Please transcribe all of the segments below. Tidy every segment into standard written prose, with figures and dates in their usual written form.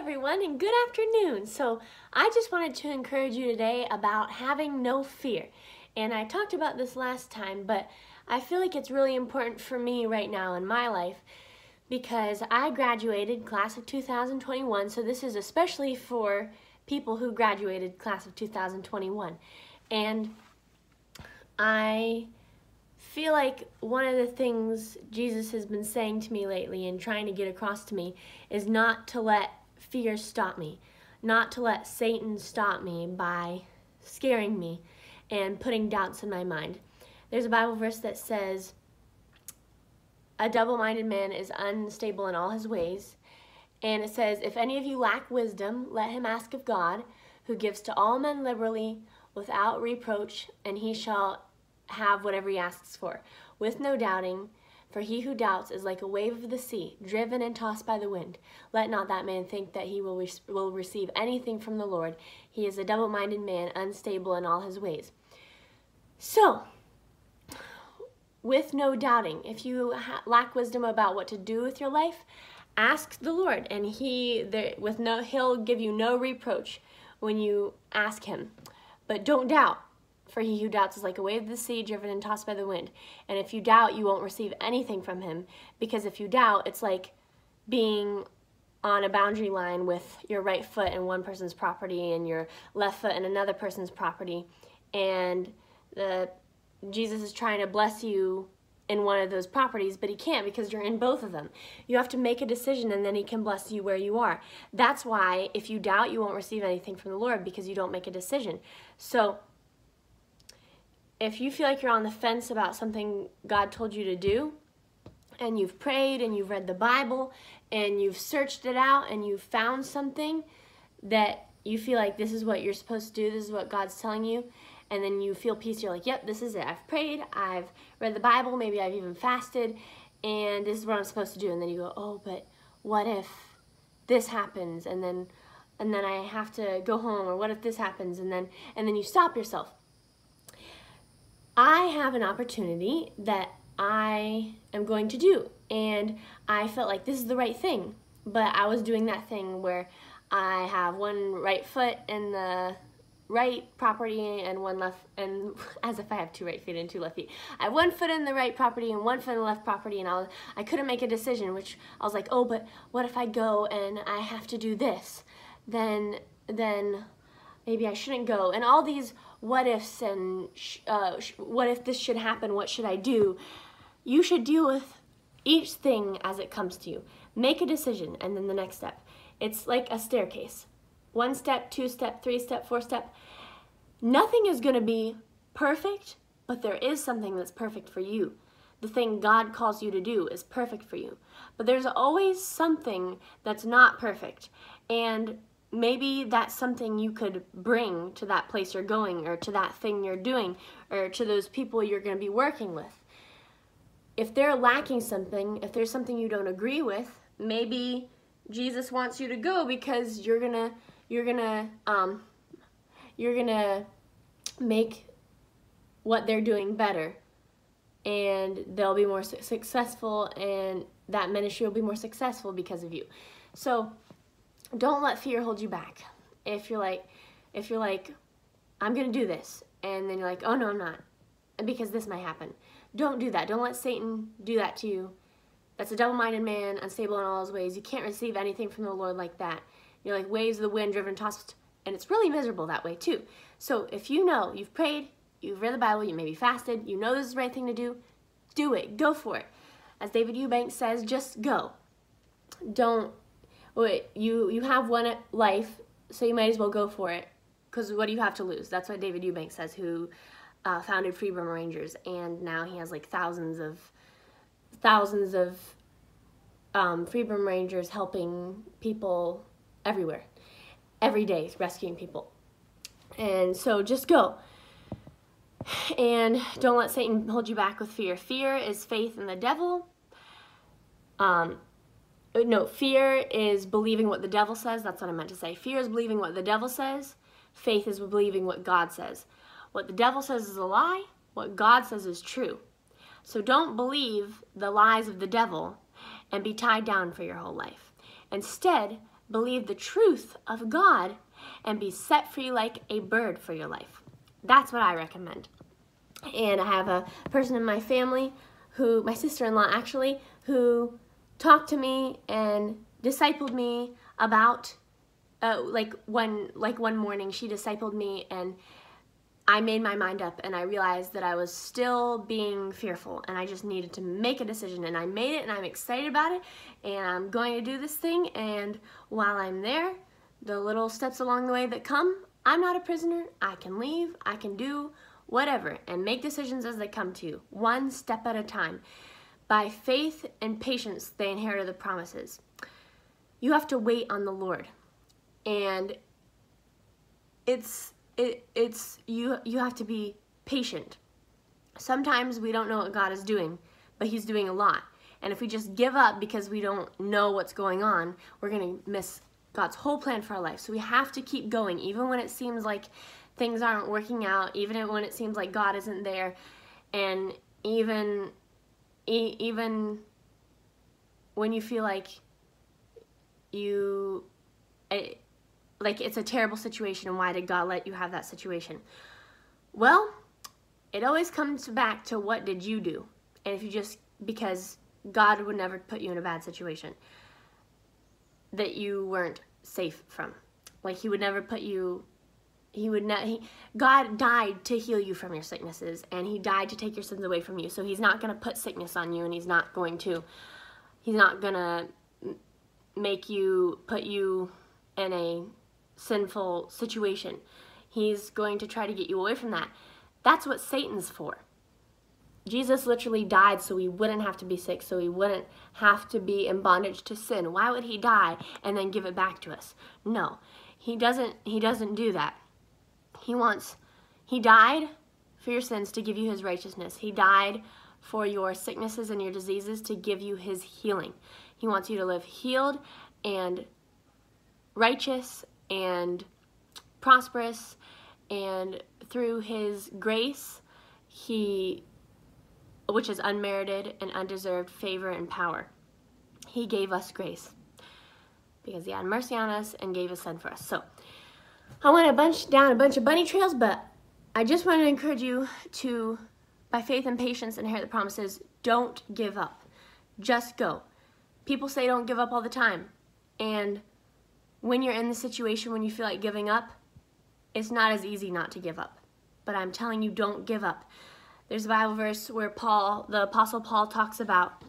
everyone and good afternoon. So I just wanted to encourage you today about having no fear. And I talked about this last time, but I feel like it's really important for me right now in my life because I graduated class of 2021. So this is especially for people who graduated class of 2021. And I feel like one of the things Jesus has been saying to me lately and trying to get across to me is not to let fear stop me, not to let Satan stop me by scaring me and putting doubts in my mind. There's a Bible verse that says, "A double-minded man is unstable in all his ways." And it says, "If any of you lack wisdom, let him ask of God, who gives to all men liberally without reproach, and he shall have whatever he asks for, with no doubting. For he who doubts is like a wave of the sea, driven and tossed by the wind. Let not that man think that he will receive anything from the Lord. He is a double-minded man, unstable in all his ways." So, with no doubting, if you lack wisdom about what to do with your life, ask the Lord, and he'll give you no reproach when you ask him. But don't doubt, for he who doubts is like a wave of the sea, driven and tossed by the wind. And if you doubt, you won't receive anything from him, because if you doubt, it's like being on a boundary line with your right foot in one person's property and your left foot in another person's property. And Jesus is trying to bless you in one of those properties, but he can't because you're in both of them. You have to make a decision, and then he can bless you where you are. That's why if you doubt, you won't receive anything from the Lord, because you don't make a decision. So if you feel like you're on the fence about something God told you to do, and you've prayed and you've read the Bible and you've searched it out and you've found something that you feel like this is what you're supposed to do, this is what God's telling you, and then you feel peace, you're like, yep, this is it. I've prayed, I've read the Bible, maybe I've even fasted, and this is what I'm supposed to do. And then you go, oh, but what if this happens? And then I have to go home, or what if this happens? And then you stop yourself. I have an opportunity that I am going to do, and I felt like this is the right thing, but I was doing that thing where I have one right foot in the right property and one left, and as if I have two right feet and two left feet. I have one foot in the right property and one foot in the left property, and I couldn't make a decision, which I was like, oh, but what if I go and I have to do this? Then maybe I shouldn't go, and all these what ifs and what if this should happen, what should I do? You should deal with each thing as it comes to you. Make a decision, and then the next step. It's like a staircase. One step, two step, three step, four step. Nothing is going to be perfect, but there is something that's perfect for you. The thing God calls you to do is perfect for you. But there's always something that's not perfect, and maybe that's something you could bring to that place you're going, or to that thing you're doing, or to those people you're going to be working with. If they're lacking something, if there's something you don't agree with, maybe Jesus wants you to go because you're gonna make what they're doing better, and they'll be more successful, and that ministry will be more successful because of you. So don't let fear hold you back. If you're like, I'm gonna do this, and then you're like, oh no, I'm not, because this might happen. Don't do that. Don't let Satan do that to you. That's a double-minded man, unstable in all his ways. You can't receive anything from the Lord like that. You're like waves of the wind, driven and tossed, and it's really miserable that way too. So if you know, you've prayed, you've read the Bible, you maybe fasted, you know this is the right thing to do, do it. Go for it. As David Eubanks says, just go. Don't. You have one life, so you might as well go for it, because what do you have to lose? That's what David Eubanks says, who founded Freebrim Rangers, and now he has like thousands of Freebrim Rangers helping people everywhere, every day, rescuing people. And so just go, and don't let Satan hold you back with fear. Fear is faith in the devil. No, fear is believing what the devil says. That's what I meant to say. Fear is believing what the devil says. Faith is believing what God says. What the devil says is a lie. What God says is true. So don't believe the lies of the devil and be tied down for your whole life. Instead, believe the truth of God, and be set free like a bird for your life. That's what I recommend. And I have a person in my family who, my sister-in-law actually, who talked to me and discipled me about, like one morning she discipled me, and I made my mind up, and I realized that I was still being fearful, and I just needed to make a decision, and I made it, and I'm excited about it, and I'm going to do this thing. And while I'm there, the little steps along the way that come, I'm not a prisoner. I can leave, I can do whatever, and make decisions as they come to you, one step at a time. By faith and patience they inherited the promises. You have to wait on the Lord, and you have to be patient. Sometimes we don't know what God is doing, but He's doing a lot. And if we just give up because we don't know what's going on, we're gonna miss God's whole plan for our life. So we have to keep going, even when it seems like things aren't working out, even when it seems like God isn't there, and even when you feel like it's a terrible situation, and why did God let you have that situation? Well, it always comes back to what did you do? And if you just, because God would never put you in a bad situation that you weren't safe from. Like, He would never put you, God died to heal you from your sicknesses, and He died to take your sins away from you. So He's not gonna put sickness on you, and He's not gonna make you, put you in a sinful situation. He's going to try to get you away from that. That's what Satan's for. Jesus literally died so we wouldn't have to be sick, so we wouldn't have to be in bondage to sin. Why would He die and then give it back to us? No, he doesn't do that. He died for your sins to give you His righteousness. He died for your sicknesses and your diseases to give you His healing. He wants you to live healed and righteous and prosperous, and through His grace, which is unmerited and undeserved favor and power, He gave us grace because He had mercy on us and gave His Son for us. So I went down a bunch of bunny trails, but I just want to encourage you to, by faith and patience, inherit the promises. Don't give up. Just go. People say don't give up all the time, and when you're in the situation when you feel like giving up, it's not as easy not to give up. But I'm telling you, don't give up. There's a Bible verse where Paul, the Apostle Paul, talks about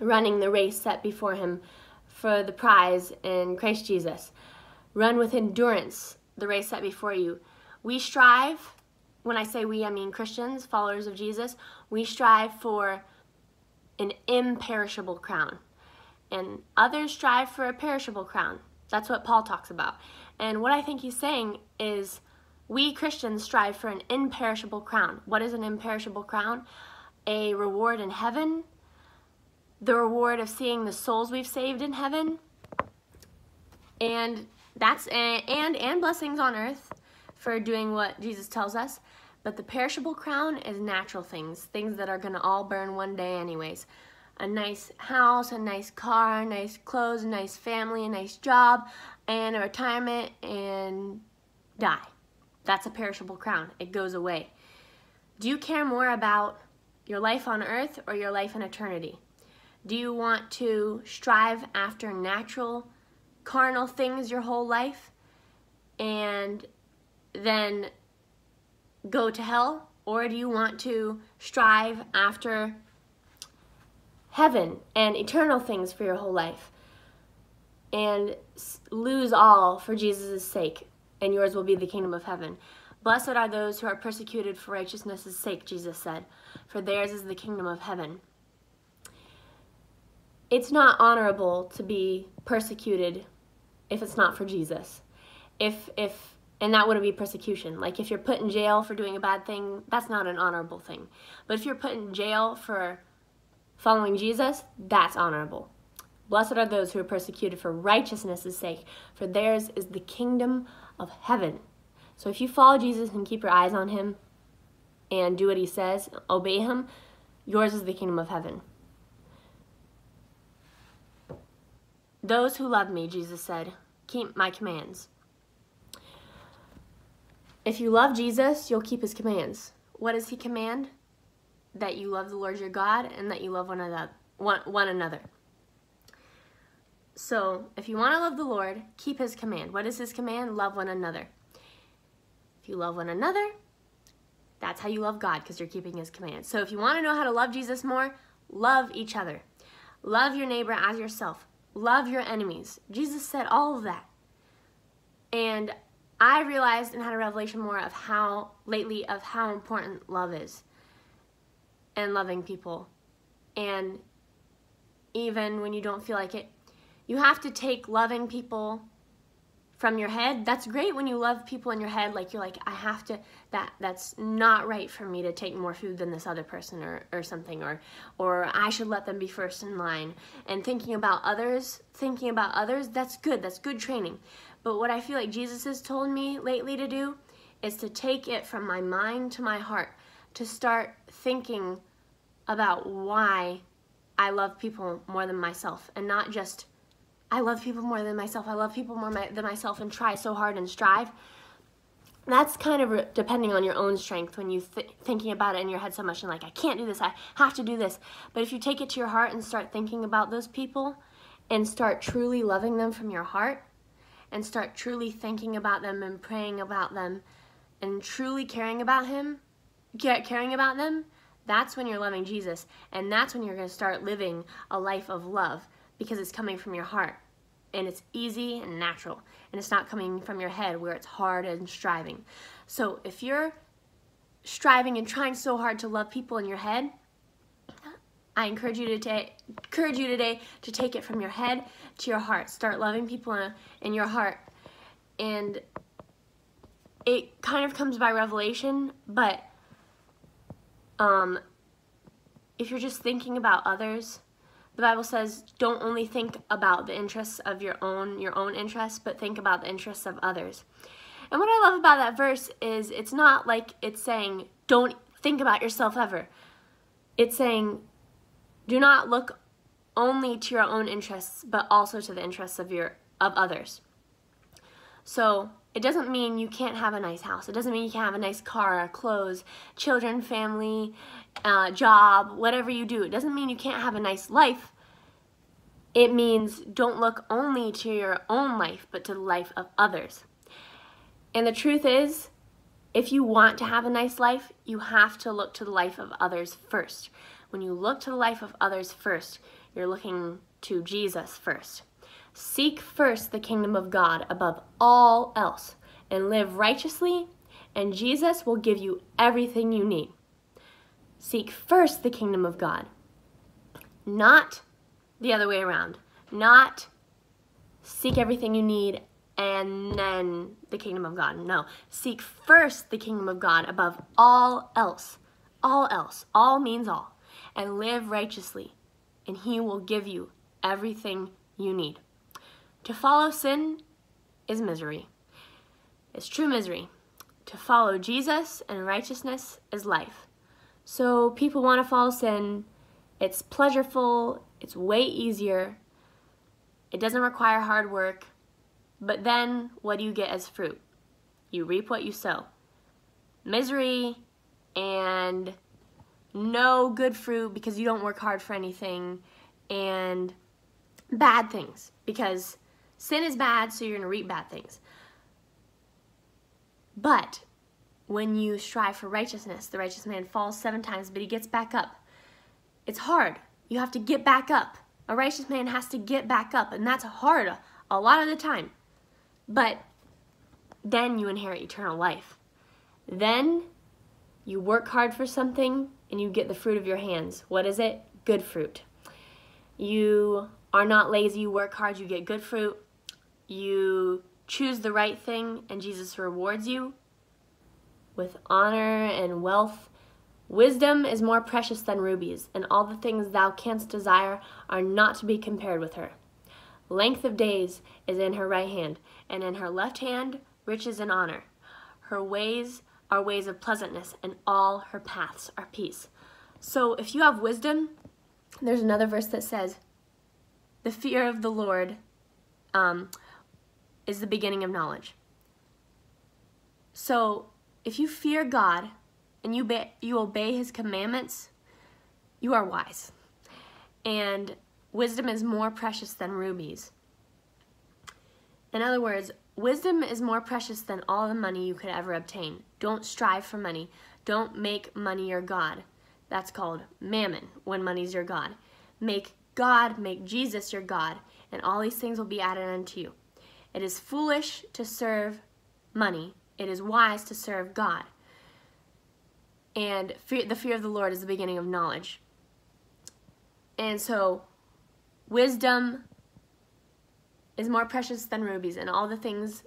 running the race set before him for the prize in Christ Jesus. Run with endurance the race set before you. We strive, when I say we, I mean Christians, followers of Jesus, we strive for an imperishable crown. And others strive for a perishable crown. That's what Paul talks about. And what I think he's saying is we Christians strive for an imperishable crown. What is an imperishable crown? A reward in heaven, the reward of seeing the souls we've saved in heaven, and that's and blessings on earth for doing what Jesus tells us. But the perishable crown is natural things, things that are gonna all burn one day anyways. A nice house, a nice car, nice clothes, a nice family, a nice job, and a retirement, and die. That's a perishable crown. It goes away. Do you care more about your life on earth or your life in eternity? Do you want to strive after natural, carnal things your whole life and then go to hell? Or do you want to strive after heaven and eternal things for your whole life and lose all for Jesus' sake, and yours will be the kingdom of heaven? Blessed are those who are persecuted for righteousness' sake, Jesus said, for theirs is the kingdom of heaven. It's not honorable to be persecuted if it's not for Jesus. And that wouldn't be persecution. Like, if you're put in jail for doing a bad thing, that's not an honorable thing. But if you're put in jail for following Jesus, that's honorable. Blessed are those who are persecuted for righteousness' sake, for theirs is the kingdom of heaven. So if you follow Jesus and keep your eyes on Him and do what He says, obey Him, yours is the kingdom of heaven. Those who love me, Jesus said, keep my commands. If you love Jesus, you'll keep his commands. What does he command? That you love the Lord your God and that you love one another. So if you want to love the Lord, keep his command. What is his command? Love one another. If you love one another, that's how you love God, because you're keeping his command. So if you want to know how to love Jesus more, love each other. Love your neighbor as yourself. Love your enemies. Jesus said all of that. And I realized and had a revelation more of how, lately, of how important love is and loving people. And even when you don't feel like it, you have to take loving people from your head. That's great when you love people in your head, like you're like, I have to, that's not right for me to take more food than this other person or something, or I should let them be first in line. And thinking about others, that's good training. But what I feel like Jesus has told me lately to do is to take it from my mind to my heart, to start thinking about why I love people more than myself, and not just I love people more than myself, I love people more than myself, and try so hard and strive. That's kind of depending on your own strength when you're thinking about it in your head so much and like, I can't do this, I have to do this. But if you take it to your heart and start thinking about those people and start truly loving them from your heart and start truly thinking about them and praying about them and truly caring about them, that's when you're loving Jesus, and that's when you're going to start living a life of love, because it's coming from your heart and it's easy and natural, and it's not coming from your head where it's hard and striving. So if you're striving and trying so hard to love people in your head, I encourage you today to take it from your head to your heart. Start loving people in your heart. And it kind of comes by revelation, but if you're just thinking about others, the Bible says, don't only think about the interests of your own interests, but think about the interests of others. And what I love about that verse is it's not like it's saying, don't think about yourself ever. It's saying, do not look only to your own interests, but also to the interests of others. So it doesn't mean you can't have a nice house. It doesn't mean you can't have a nice car, clothes, children, family, job, whatever you do. It doesn't mean you can't have a nice life. It means don't look only to your own life, but to the life of others. And the truth is, if you want to have a nice life, you have to look to the life of others first. When you look to the life of others first, you're looking to Jesus first. Seek first the kingdom of God above all else and live righteously, and Jesus will give you everything you need. Seek first the kingdom of God, not the other way around. Not seek everything you need and then the kingdom of God. No, seek first the kingdom of God above all else. All else, all means all, and live righteously, and he will give you everything you need. To follow sin is misery. It's true misery. To follow Jesus and righteousness is life. So people want to follow sin. It's pleasureful. It's way easier. It doesn't require hard work. But then what do you get as fruit? You reap what you sow. Misery and no good fruit because you don't work hard for anything, and bad things because sin is bad, so you're going to reap bad things. But when you strive for righteousness, the righteous man falls 7 times, but he gets back up. It's hard. You have to get back up. A righteous man has to get back up, and that's hard a lot of the time. But then you inherit eternal life. Then you work hard for something, and you get the fruit of your hands. What is it? Good fruit. You are not lazy. You work hard. You get good fruit. You choose the right thing, and Jesus rewards you with honor and wealth. Wisdom is more precious than rubies, and all the things thou canst desire are not to be compared with her. Length of days is in her right hand, and in her left hand riches and honor. Her ways are ways of pleasantness, and all her paths are peace. So if you have wisdom, there's another verse that says, the fear of the Lord is the beginning of knowledge. So if you fear God and you obey his commandments, you are wise. And wisdom is more precious than rubies. In other words, wisdom is more precious than all the money you could ever obtain. Don't strive for money. Don't make money your God. That's called mammon, when money's your God. Make God, make Jesus your God, and all these things will be added unto you. It is foolish to serve money. It is wise to serve God. And the fear of the Lord is the beginning of knowledge. And so wisdom is more precious than rubies, and all the things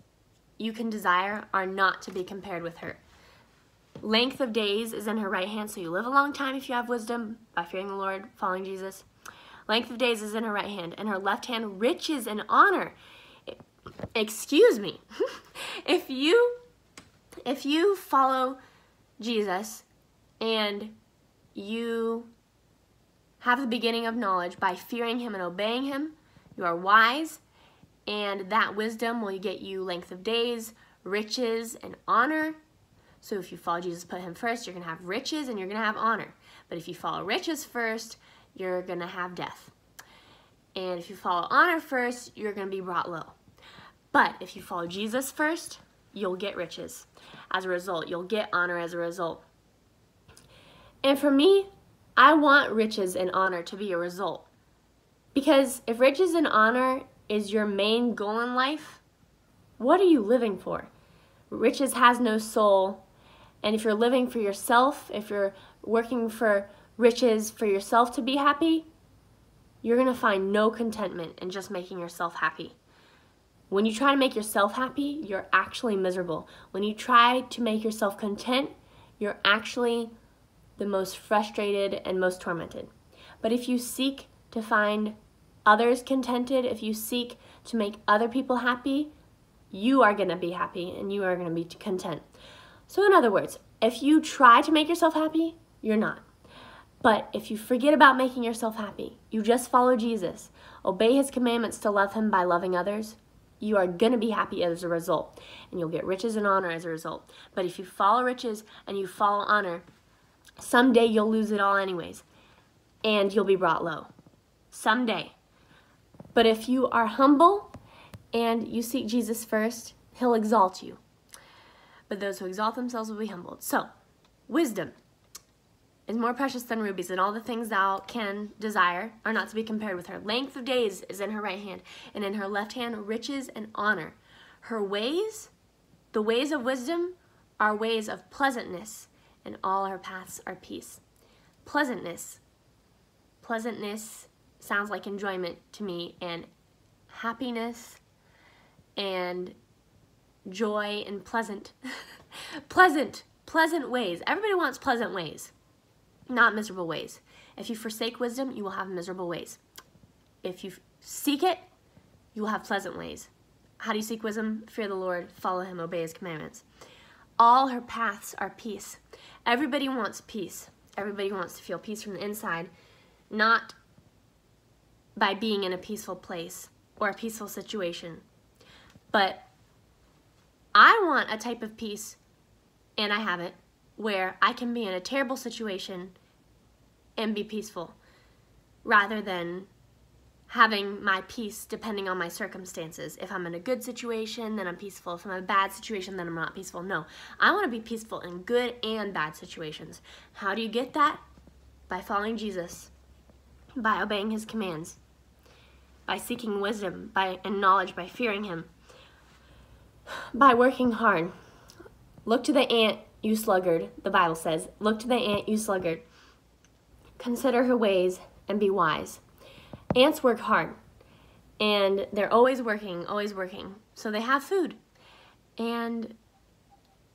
you can desire are not to be compared with her. Length of days is in her right hand, so you live a long time if you have wisdom by fearing the Lord, following Jesus. Length of days is in her right hand, and her left hand riches and honor. Excuse me. If you follow Jesus and you have the beginning of knowledge by fearing him and obeying him, you are wise. And that wisdom will get you length of days, riches, and honor. So if you follow Jesus, put him first, you're going to have riches and you're going to have honor. But if you follow riches first, you're going to have death. And if you follow honor first, you're going to be brought low. But if you follow Jesus first, you'll get riches as a result. You'll get honor as a result. And for me, I want riches and honor to be a result. Because if riches and honor is your main goal in life, what are you living for? Riches has no soul, and if you're living for yourself, if you're working for riches for yourself to be happy, you're gonna find no contentment in just making yourself happy. When you try to make yourself happy, you're actually miserable. When you try to make yourself content, you're actually the most frustrated and most tormented. But if you seek to find others contented, if you seek to make other people happy, you are going to be happy and you are going to be content. So in other words, if you try to make yourself happy, you're not. But if you forget about making yourself happy, you just follow Jesus, obey his commandments to love him by loving others, you are going to be happy as a result. And you'll get riches and honor as a result. But if you follow riches and you follow honor, someday you'll lose it all anyways. And you'll be brought low. Someday. But if you are humble and you seek Jesus first, he'll exalt you. But those who exalt themselves will be humbled. So, wisdom is more precious than rubies, and all the things thou can desire are not to be compared with her. Length of days is in her right hand, and in her left hand riches and honor. Her ways, the ways of wisdom, are ways of pleasantness, and all her paths are peace. Pleasantness. Pleasantness sounds like enjoyment to me, and happiness and joy and pleasant. pleasant ways. Everybody wants pleasant ways, not miserable ways. If you forsake wisdom, you will have miserable ways. If you seek it, you will have pleasant ways. How do you seek wisdom? Fear the Lord, follow him, obey his commandments. All her paths are peace. Everybody wants peace. Everybody wants to feel peace from the inside, not by being in a peaceful place or a peaceful situation. But I want a type of peace, and I have it, where I can be in a terrible situation and be peaceful, rather than having my peace depending on my circumstances. If I'm in a good situation, then I'm peaceful. If I'm in a bad situation, then I'm not peaceful. No, I want to be peaceful in good and bad situations. How do you get that? By following Jesus, by obeying his commands, by seeking wisdom and knowledge, by fearing him, by working hard. Look to the ant, you sluggard, the Bible says. Look to the ant, you sluggard. Consider her ways and be wise. Ants work hard, and they're always working, so they have food. And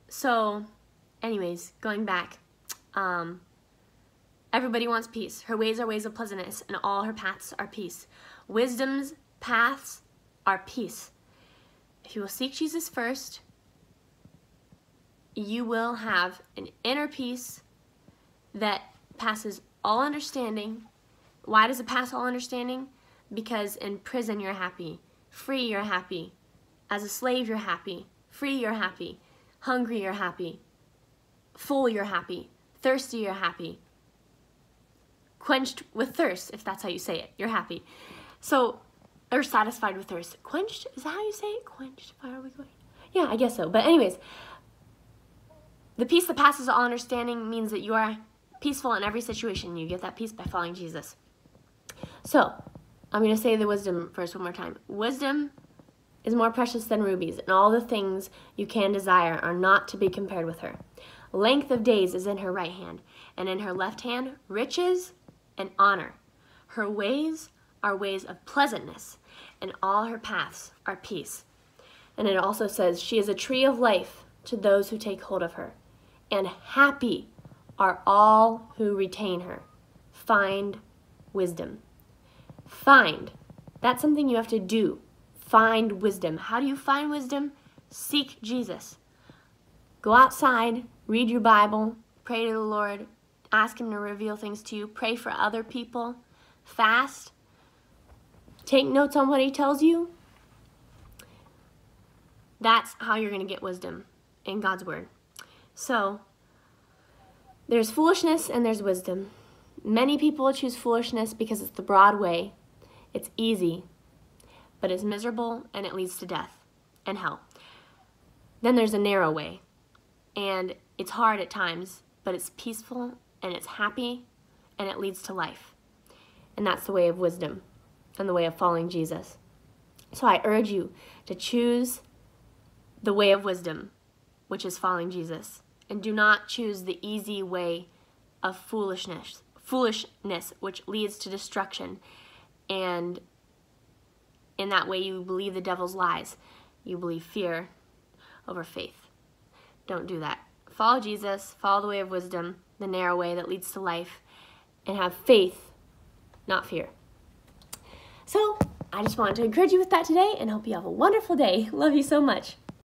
so, anyways, going back, everybody wants peace. Her ways are ways of pleasantness, and all her paths are peace. Wisdom's paths are peace. If you will seek Jesus first, you will have an inner peace that passes all understanding. Why does it pass all understanding? Because in prison you're happy, free you're happy, As a slave, you're happy. Free, you're happy. Hungry, you're happy. Full, you're happy. Thirsty, you're happy. Quenched with thirst, if that's how you say it, you're happy. So, or satisfied with thirst. Quenched, is that how you say it? Quenched, where are we going? Yeah, I guess so. But anyways, the peace that passes all understanding means that you are peaceful in every situation. You get that peace by following Jesus. So, I'm going to say the wisdom verse one more time. Wisdom is more precious than rubies, and all the things you can desire are not to be compared with her. Length of days is in her right hand, and in her left hand riches and honor. Her ways are ways of pleasantness, and all her paths are peace. And it also says, she is a tree of life to those who take hold of her, and happy are all who retain her. Find wisdom. Find. That's something you have to do. Find wisdom. How do you find wisdom? Seek Jesus. Go outside, read your Bible, pray to the Lord, ask Him to reveal things to you, pray for other people, fast, take notes on what He tells you. That's how you're going to get wisdom in God's Word. So, there's foolishness and there's wisdom. Many people choose foolishness because it's the broad way, it's easy, but it's miserable and it leads to death and hell. Then there's a narrow way, and it's hard at times, but it's peaceful and it's happy and it leads to life. And that's the way of wisdom and the way of following Jesus. So I urge you to choose the way of wisdom, which is following Jesus, and do not choose the easy way of foolishness, which leads to destruction. And in that way, you believe the devil's lies. You believe fear over faith. Don't do that. Follow Jesus, follow the way of wisdom, the narrow way that leads to life, and have faith, not fear. So, I just wanted to encourage you with that today, and hope you have a wonderful day. Love you so much.